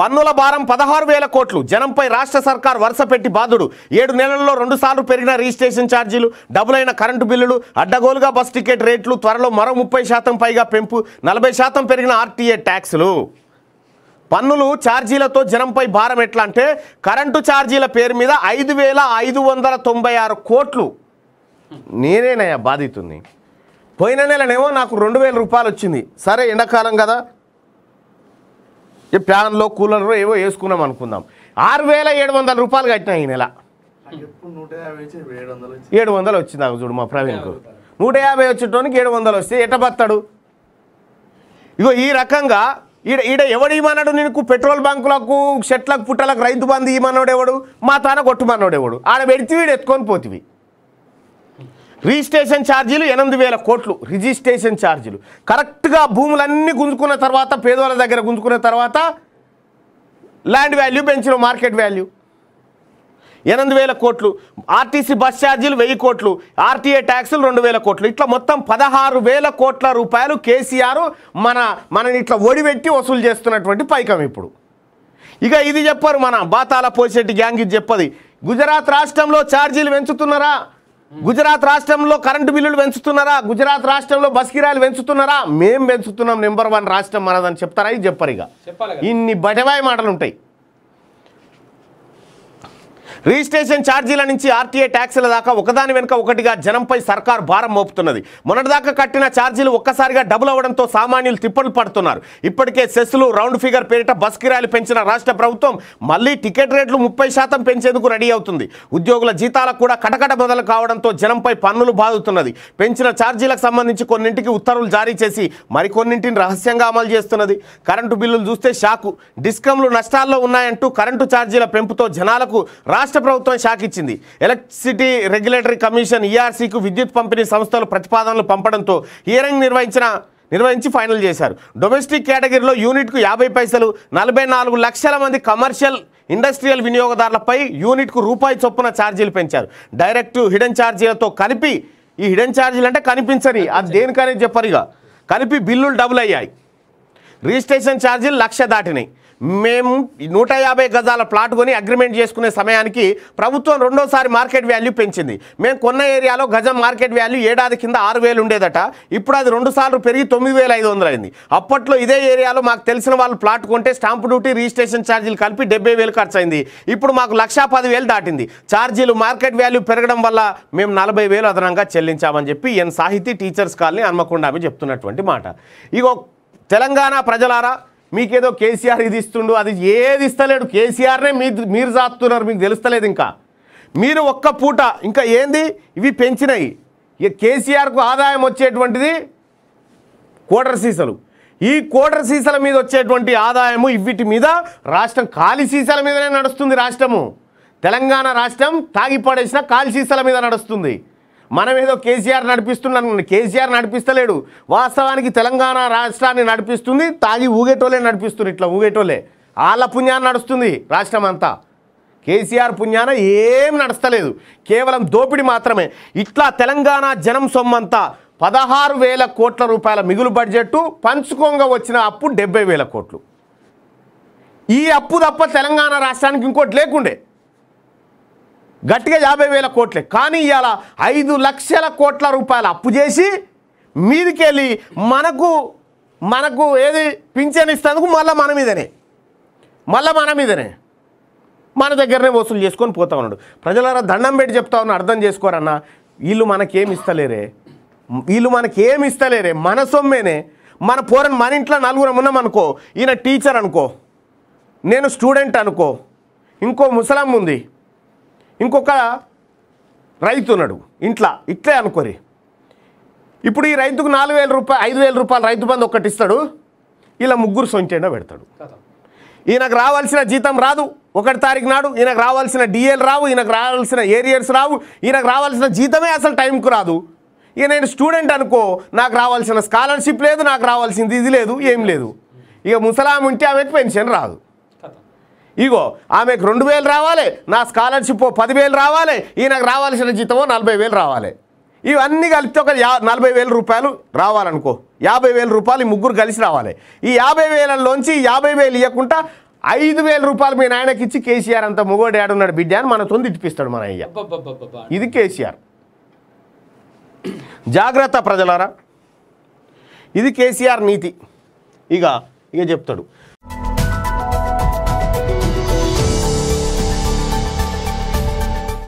పన్నుల భారం 16000 కోట్లు జనంపై రాష్ట్ర సర్కార్ వరుసపెట్టి బాధుడు 7 నెలల్లో 2 సార్లు పెరిగిన రిజిస్ట్రేషన్ ఛార్జీలు డబుల్ అయిన కరెంటు బిల్లులు అడ్డగోలుగా బస్ టికెట్ రేట్లు త్వరలో మరో 30% పైగా పెంపు 40% పెరిగిన ఆర్టీఏ ట్యాక్సులు పన్నులు ఛార్జీలతో జనంపై భారం ఎట్లా అంటే కరెంటు ఛార్జీల పేరు మీద 5596 కోట్లు నేనేనయ్యా బాధితుని పోయిన నెలనేమో నాకు 2000 రూపాయలు వచ్చింది సరే ఎండాకాలం కదా ये प्यान कूलर एवो वेसकना 6700 रूपये कटना ई ने 700 वा चूड़ मैं प्रवीण को 150 वेटोनी 700 वे एट बता इगो ई रक इवड़ीमना नीचे पेट्रोल बंक षट पुटक रईत बंदी मनोड़ेवड़ू माता कोट्टमनोड़ेवड़ू आड़ पड़ती वीड एवि రిజిస్ట్రేషన్ ఛార్జీలు 8000 కోట్లు రిజిస్ట్రేషన్ ఛార్జీలు కరెక్ట్ గా భూములన్నీ గుంజుకున్న తర్వాత పేదోల దగ్గర గుంజుకున్న తర్వాత ల్యాండ్ వాల్యూ పెంచిన మార్కెట్ వాల్యూ 8000 కోట్లు ఆర్టీసీ బస్ ఛార్జీలు 1000 కోట్లు ఆర్టీఏ ట్యాక్సులు 2000 కోట్లు ఇట్లా మొత్తం 16000 కోట్ల రూపాయలు కేసీఆర్ మనని ఇట్లా ఓడిపెట్టి వసూలు చేస్తున్నటువంటి పైకం ఇప్పుడు ఇక ఇది చెప్పారు మన బాతాల పోసేటి గ్యాంగ్ ఇది చెప్పది గుజరాత్ రాష్ట్రంలో ఛార్జీలు పెంచుతున్నారా గుజరాత్ రాష్ట్రంలో కరెంట్ బిల్లులు పెంచుతున్నారా గుజరాత్ రాష్ట్రంలో బస్ కిరాయిలు పెంచుతున్నారా మేం పెంచుతున్నాం నెంబర్ 1 రాష్ట్రం మనదని చెప్తారా ఇది చెప్పరిగా ఇన్ని బటవాయి మాటలు ఉంటాయి రిజిస్ట్రేషన్ ఛార్జీల నుంచి ఆర్టీఏ ట్యాక్సుల దాకా ఒకదాని వెనుక ఒకటిగా జనంపై సర్కార్ భారం మోపుతున్నది మొన్నటిదాకా కట్టిన ఛార్జీలు ఒక్కసారిగా డబుల్ అవడంతో సామాన్యులు తిప్పలు పడుతున్నారు ఇప్పటికే సెస్లు రౌండ్ ఫిగర్ పేరిట బస్ కిరాయిలు పెంచిన రాష్ట్ర ప్రభుత్వం మళ్ళీ టికెట్ రేట్లు 30% పెంచేందుకు రెడీ అవుతుంది ఉద్యోగుల జీతాలకు కూడా కటకట బదలు కావడంతో జనంపై పన్నులు బాదుతున్నది పెంచిన ఛార్జీలకు సంబంధించి కొన్నింటికి ఉత్తర్వులు జారీ చేసి మరికొన్నింటిని రహస్యంగా అమలు చేస్తున్నది కరెంటు బిల్లులు చూస్తే షాకు డిస్కంలు నష్టాల్లో ఉన్నాయంటూ కరెంటు ఛార్జీల పెంపుతో జనాలకు రాష్ట్ర ప్రభుత్వం షాక్ ఇచ్చింది ఎలక్ట్రిసిటీ రెగ్యులేటరీ కమిషన్ ఈఆర్సీకు విద్యుత్ పంపిణీ సంస్థలు ప్రతిపాదనలు పంపడంతో హియరింగ్ నిర్వహించి ఫైనల్ చేశారు డొమెస్టిక్ కేటగిరీలో యూనిట్కు 50 పైసలు 44 లక్షల మంది కమర్షియల్ ఇండస్ట్రియల్ వినియోగదారులపై యూనిట్కు రూపాయి చొప్పున ఛార్జీలు పెంచారు డైరెక్ట్ హిడెన్ ఛార్జీలతో కలిపి ఈ హిడెన్ ఛార్జీలు అంటే కనిపించని అది దేనికనే చెప్పరిగా కలిపి బిల్లులు డబుల్ అయ్యాయి రిజిస్ట్రేషన్ ఛార్జీలు 1,00,000 దాటినాయి మేము 150 గజాల ప్లాట్ కొని అగ్రిమెంట్ చేసుకునే సమయానికి ప్రభుత్వం రెండోసారి మార్కెట్ వాల్యూ పెంచింది మేము కొన్న ఏరియాలో గజం మార్కెట్ వాల్యూ ఏడాది కింద 6000 ఉండేదట ఇప్పుడు అది 2 సార్లు పెరిగి 9500 అయింది అప్పట్లో ఇదే ఏరియాలో మాకు తెలిసిన వాళ్ళు ప్లాట్ కొంటే స్టాంప్ డ్యూటీ రిజిస్ట్రేషన్ ఛార్జీలు కలిపి 70000 ఖర్చు అయింది ఇప్పుడు మాకు 110000 దాటింది ఛార్జీలు మార్కెట్ వాల్యూ పెరగడం వల్ల మేము 40000 అదనంగా చెల్లించామని చెప్పి ఎన్ సాహితీ టీచర్స్ కాలనీ హన్మకొండ అవి చెప్తున్నటువంటి మాట ఇగో తెలంగాణ ప్రజలారా మీకేదో కేసీఆర్ ఇది ఇస్తుండు అది ఏది ఇస్తలేడు కేసీఆర్నే మీరు జాతున్నారు మీకు తెలుస్తలేదు ఇంకా మీరు ఒక్క పూట ఇంకా ఏంది ఇవి పెంచినాయి ఇక కేసీఆర్కు ఆదాయం వచ్చేటువంటిది కోటర్ సీసాలు ఈ కోటర్ సీసాల మీద వచ్చేటువంటి ఆదాయము ఇవిటి మీద రాష్ట్రం ఖాళీ సీసాల మీదనే నడుస్తుంది రాష్ట్రము తెలంగాణ రాష్ట్రం తాగిపడేసిన ఖాళీ సీసాల మీద నడుస్తుంది మనం ఏదో కేసీఆర్ నడిపిస్తున్నాను కేసీఆర్ నడిపిస్తలేడు వాస్తవానికి తెలంగాణ రాష్ట్రాన్ని నడిపిస్తుంది తాగి ఊగేటోలే నడిపిస్తుంది ఇట్లా ఊగేటోలే వాళ్ళ పుణ్యాన్ని నడుస్తుంది రాష్ట్రం అంతా కేసీఆర్ పుణ్యాన ఏం నడుస్తలేదు కేవలం దోపిడి మాత్రమే ఇట్లా తెలంగాణ జనం సొమ్మంతా 16000 కోట్ల రూపాయల మిగులు బడ్జెట్ పంచుకోంగా వచ్చిన అప్పు 70000 కోట్లు ఈ అప్పు తప్ప తెలంగాణ రాష్ట్రానికి ఇంకోటి లేకుండే గట్టిగా 50000 కోట్లే కానీ ఇవాళ 5 లక్షల కోట్ల రూపాయలు అప్పు చేసి మీదికెళ్ళి మనకు ఏది పింఛన్ ఇస్తేందుకు మళ్ళీ మన మీదనే మన దగ్గరనే వసూలు చేసుకొని పోతా ఉన్నాడు ప్రజలారా దండం పెట్టి చెప్తా ఉన్నా అర్థం చేసుకోరన్న వీళ్ళు మనకేమి ఇస్తలేరే మన సొమ్మేనే మన పోరని మన ఇంట్లో 4 ఉన్నాం అనుకో ఈయన టీచర్ అనుకో నేను స్టూడెంట్ అనుకో ఇంకో ముసలం ఉంది ఇంకొక రైతు ఉన్నాడు ఇంట్లో ఇట్లే అనుకోరి ఇప్పుడు ఈ రైతుకు 4000 రూపాయలు 5000 రూపాయలు రైతు బంధు ఒకటి ఇస్తాడు ఇలా ముగ్గురు సొంతైనా పెడతాడు ఈయనకు రావాల్సిన జీతం రాదు 1 తారీఖు నాడు ఈయనకు రావాల్సిన డిఎల్ రావు ఈయనకు రావాల్సిన ఏరియర్స్ రావు ఈయనకు రావాల్సిన జీతమే అసలు టైంకు రాదు ఇక నేను స్టూడెంట్ అనుకో నాకు రావాల్సిన స్కాలర్షిప్ లేదు నాకు రావాల్సింది ఇది లేదు ఏం లేదు ఇక ముసలాం ఉంటే ఆమెకు పెన్షన్ రాదు ఇగో ఆమెకు 2000 రావాలి నా స్కాలర్షిప్ 10000 రావాలి ఈయనకు రావాల్సిన జీతమో 40000 రావాలి ఇవన్నీ కలిపితే ఒక 40000 రూపాయలు రావాలనుకో 50000 రూపాయలు ఈ ముగ్గురు కలిసి రావాలి ఈ 50000లోంచి 50000 ఇవ్వకుండా 5,000 రూపాయలు మీ నాయనకి ఇచ్చి కేసీఆర్ అంత మొగోడు ఏడున్నాడు బిడ్డ అని మన తొంది ఇప్పిస్తాడు మన అయ్య. ఇది కేసీఆర్. జాగ్రత్త ప్రజలారా, ఇది కేసీఆర్ నీతి. ఇక చెప్తాడు